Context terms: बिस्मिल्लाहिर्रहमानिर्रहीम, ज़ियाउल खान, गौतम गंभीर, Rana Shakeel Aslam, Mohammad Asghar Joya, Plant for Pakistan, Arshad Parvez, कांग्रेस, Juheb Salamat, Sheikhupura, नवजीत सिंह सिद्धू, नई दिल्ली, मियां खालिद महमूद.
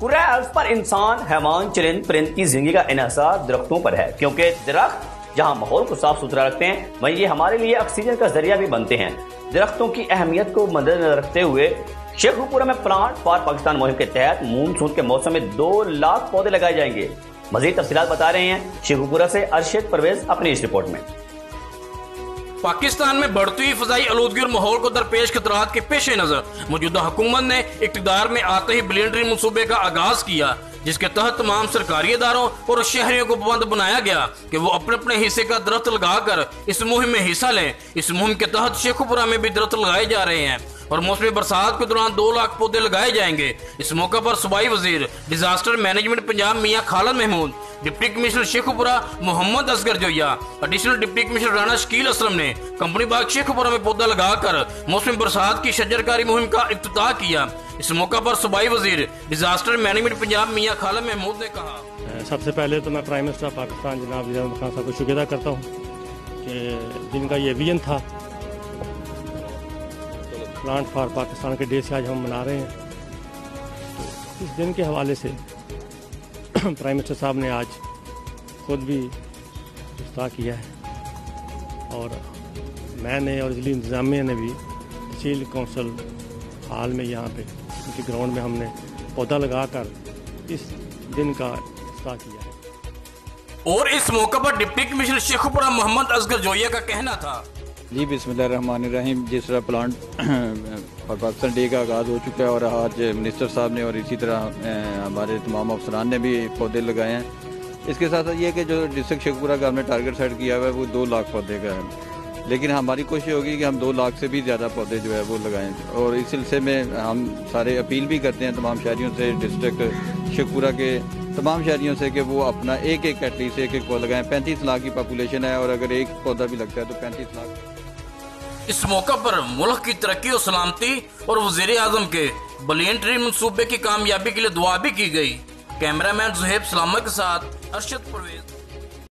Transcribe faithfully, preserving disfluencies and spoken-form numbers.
कुर्रा अर्ज पर इंसान, हैवान, चरिंद, परिंद की जिंदगी का इन्हसार दरख्तों पर है, क्योंकि दरख्त जहाँ माहौल को साफ सुथरा रखते हैं वहीं ये हमारे लिए ऑक्सीजन का जरिया भी बनते हैं। दरख्तों की अहमियत को मद्देनजर रखते हुए शेखुपुरा में प्लांट फॉर पाकिस्तान मुहिम के तहत मानसून के मौसम में दो लाख पौधे लगाए जाएंगे। मजीद तफसीलात बता रहे हैं शेखुपुरा से अरशद परवेज अपनी इस रिपोर्ट में। पाकिस्तान में बढ़ती हुई फजाई आलूदगी और माहौल को दरपेश खतरात के पेश नजर मौजूदा हुकूमत ने इक्तदार में आते ही बिलियनरी मनसूबे का आगाज किया, जिसके तहत तमाम सरकारी इदारों और शहरियों को पाबंद बनाया गया कि वो अपने अपने हिस्से का दरख्त लगाकर इस मुहिम में हिस्सा लें। इस मुहिम के तहत शेखुपुरा में भी दरख्त लगाए जा रहे हैं और मौसम बरसात के दौरान दो लाख पौधे लगाए जाएंगे। इस मौके पर सूबाई वजीर डिजास्टर मैनेजमेंट पंजाब मियां खालिद महमूद, deputy commissioner Sheikhupura Mohammad Asghar Joya, additional deputy commissioner Rana Shakeel Aslam ने कंपनी बाग शेखुपुरा में पौधा लगाकर मौसम बरसात की शजरकारी मुहिम का इब्तिदा किया। इस मौका पर सूबाई वजीर डिजास्टर मैनेजमेंट पंजाब मियां खालिद महमूद ने कहा, सबसे पहले तो मैं प्राइम मिनिस्टर पाकिस्तान जनाब ज़ियाउल खान साहब को शुक्रिया करता हूँ जिनका ये विजन था। प्लांट फॉर पाकिस्तान के डे से आज हम मना रहे हैं। इस दिन के हवाले से प्राइम मिनिस्टर साहब ने आज खुद भी इफ्तार किया है और मैंने और जिली इंतज़ामिया ने भी तहसील कौंसल हाल में यहाँ पे उनके ग्राउंड में हमने पौधा लगाकर इस दिन का इफ्तार किया है। और इस मौके पर डिप्टी कमिश्नर शेखुपुरा मोहम्मद असगर जोया का कहना था, जी बिस्मिल्लाहिर्रहमानिर्रहीम, जिस तरह प्लांट और पाकिस्तान डे का आगाज़ हो चुका है और आज मिनिस्टर साहब ने और इसी तरह हमारे तमाम अफसरान ने भी पौधे लगाए हैं। इसके साथ साथ ये कि जो डिस्ट्रिक्ट शेखुपुरा का हमने टारगेट सेट किया हुआ है वो दो लाख पौधे का है, लेकिन हमारी कोशिश होगी कि हम दो लाख से भी ज़्यादा पौधे जो है वो लगाएँ। और इस सिलसिले में हम सारे अपील भी करते हैं तमाम शहरियों से, डिस्ट्रिक्ट शेखुपुरा के तमाम शहरियों से कि वो अपना एक एक एटलीस्ट एक एक पौधा लगाएं। पैंतीस लाख की पॉपुलेशन है और अगर एक पौधा भी लगता है तो पैंतीस लाख। इस मौका पर मुल्क की तरक्की और सलामती और वजीर आजम के ब्रिलियंटरी मनसूबे की कामयाबी के लिए दुआ भी की गई। कैमरामैन जुहेब सलामत के साथ अरशद परवेज।